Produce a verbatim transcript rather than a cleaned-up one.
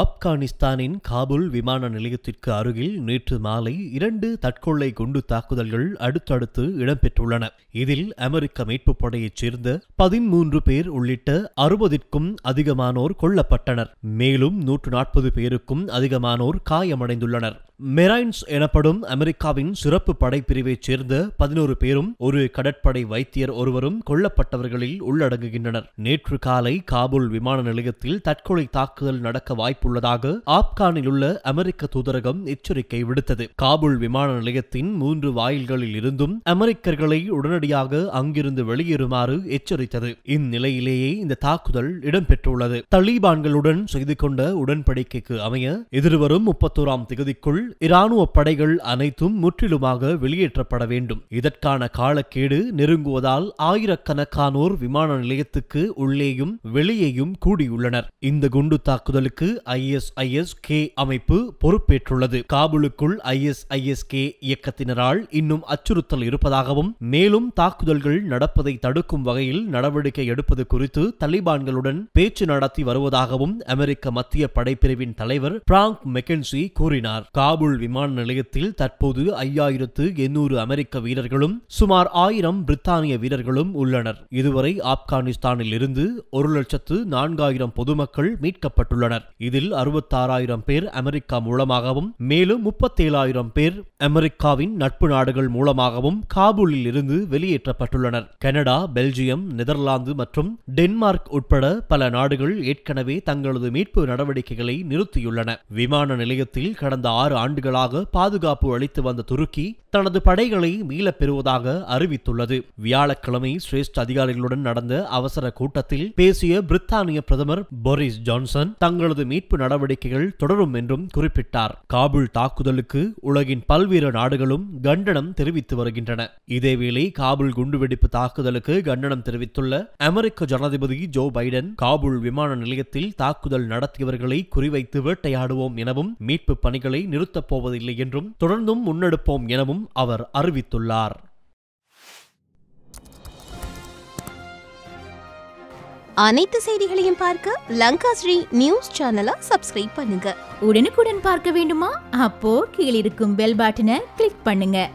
ஆப்கானிஸ்தானின் காபூல் விமான நிலையத்திற்கு அருகில் நேற்று மாலை இரண்டு தற்கொலை குண்டு தாக்குதல்கள் அடுத்தடுத்து இடம்பெற்றுள்ளன. இதில் அமெரிக்க மீட்புப் படையைச் சேர்ந்த பதிமூன்று பேர் உள்ளிட்ட அறுபதிற்கும் அதிகமானோர் கொல்லப்பட்டனர். மேலும் நூற்று நாற்பது பேருக்கும் அதிகமானோர் காயமடைந்துள்ளனர். மெரைன்ஸ் எனப்படும் அமெரிக்காவின் சிறப்பு படைப்பிரிவைச் சேர்ந்த பதினோரு பேரும் ஒரு கடற்படை வைத்தியர் ஒருவரும் கொல்லப்பட்டவர்களில் உள்ளடங்குகின்றனர். நேற்று காலை காபூல் விமான நிலையத்தில் தற்கொலை தாக்குதல் நடக்க வாய்ப்பு உள்ளதாக ஆப்கானில் உள்ள அமெரிக்க தூதரகம் எச்சரிக்கை விடுத்தது. காபூல் விமான நிலையத்தின் மூன்று வாயில்களில் இருந்தும் அமெரிக்கர்களை உடனடியாக அங்கிருந்து வெளியேறுமாறு எச்சரித்தது. இந்நிலையிலேயே இந்த தாக்குதல் இடம்பெற்றுள்ளது. தலிபான்களுடன் செய்து கொண்ட உடன்படிக்கைக்கு அமைய எதிர்வரும் முப்பத்தோராம் திகதிக்குள் இராணுவ படைகள் அனைத்தும் முற்றிலுமாக வெளியேற்றப்பட வேண்டும். இதற்கான காலக்கேடு நெருங்குவதால் ஆயிரக்கணக்கானோர் விமான நிலையத்துக்கு உள்ளேயும் வெளியேயும் கூடியுள்ளனர். இந்த குண்டு தாக்குதலுக்கு I S I S K அமைப்பு பொறுப்பேற்றுள்ளது. காபூலுக்குள் I S I S K இயக்கத்தினரால் இன்னும் அச்சுறுத்தல் இருப்பதாகவும் மேலும் தாக்குதல்கள் நடப்பதை தடுக்கும் வகையில் நடவடிக்கை எடுப்பது குறித்து தலிபான்களுடன் பேச்சு நடத்தி வருவதாகவும் அமெரிக்க மத்திய படைப்பிரிவின் தலைவர் பிராங்க் மெக்கன்சி கூறினார். காபூல் விமான நிலையத்தில் தற்போது ஐயாயிரத்து எண்ணூறு அமெரிக்க வீரர்களும் சுமார் ஆயிரம் பிரித்தானிய வீரர்களும் உள்ளனர். இதுவரை ஆப்கானிஸ்தானில் இருந்து ஒரு லட்சத்து நான்காயிரம் பொதுமக்கள் மீட்கப்பட்டுள்ளனர். இதில் அறுபத்தாறாயிரம் பேர் அமெரிக்கா மூலமாகவும் மேலும் முப்பத்தேழாயிரம் பேர் அமெரிக்காவின் நட்பு நாடுகள் மூலமாகவும் காபூலில் இருந்து வெளியேற்றப்பட்டுள்ளனர். கனடா, பெல்ஜியம், நெதர்லாந்து மற்றும் டென்மார்க் உட்பட பல நாடுகள் ஏற்கனவே தங்களது மீட்பு நடவடிக்கைகளை நிறுத்தியுள்ளன. விமான நிலையத்தில் கடந்த ஆறு ஆண்டுகளாக பாதுகாப்பு அளித்து வந்த துருக்கி தனது படைகளை மீளப் பெறுவதாக அறிவித்துள்ளது. வியாழக்கிழமை சிரேஷ்ட அதிகாரிகளுடன் நடந்த அவசர கூட்டத்தில் பேசிய பிரித்தானிய பிரதமர் போரிஸ் ஜான்சன் தங்களது மீட்பு நடவடிக்கைகள் தொடரும் என்றும் குறிப்பிட்டார். காபூல் தாக்குதலுக்கு உலகின் பல்வேறு நாடுகளும் கண்டனம் தெரிவித்து வருகின்றன. இதேவேளை காபூல் குண்டுவெடிப்பு தாக்குதலுக்கு கண்டனம் தெரிவித்துள்ள அமெரிக்க ஜனாதிபதி ஜோ பைடன் காபூல் விமான நிலையத்தில் தாக்குதல் நடத்தியவர்களை குறிவைத்து வேட்டையாடுவோம் எனவும் மீட்பு பணிகளை நிறுத்தப் போவதில்லை என்றும் தொடர்ந்தும் முன்னெடுப்போம் எனவும் அவர் அறிவித்துள்ளார். அனைத்து செய்திகளையும் பார்க்க லங்காஸ்ரீ நியூஸ் சேனலை சப்ஸ்கிரைப் பண்ணுங்க. உடனுக்குடன் பார்க்க வேண்டுமா? அப்போ கீழிருக்கும் பெல் பட்டனை கிளிக் பண்ணுங்க.